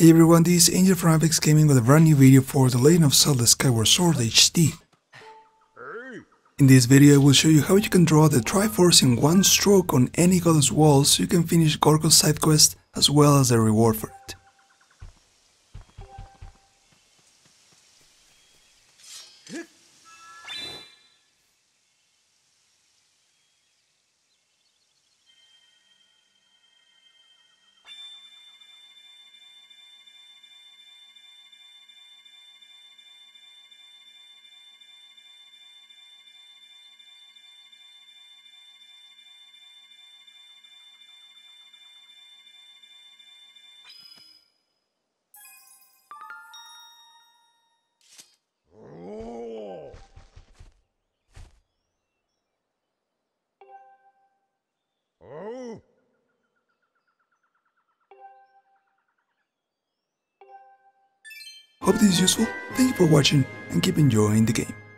Hey everyone, this is Angel from Abyx Gaming with a brand new video for The Legend of Zelda Skyward Sword HD. In this video I will show you how you can draw the Triforce in one stroke on any goddess wall so you can finish Gorgo's side quest as well as the reward for it. Hope this is useful, thank you for watching and keep enjoying the game.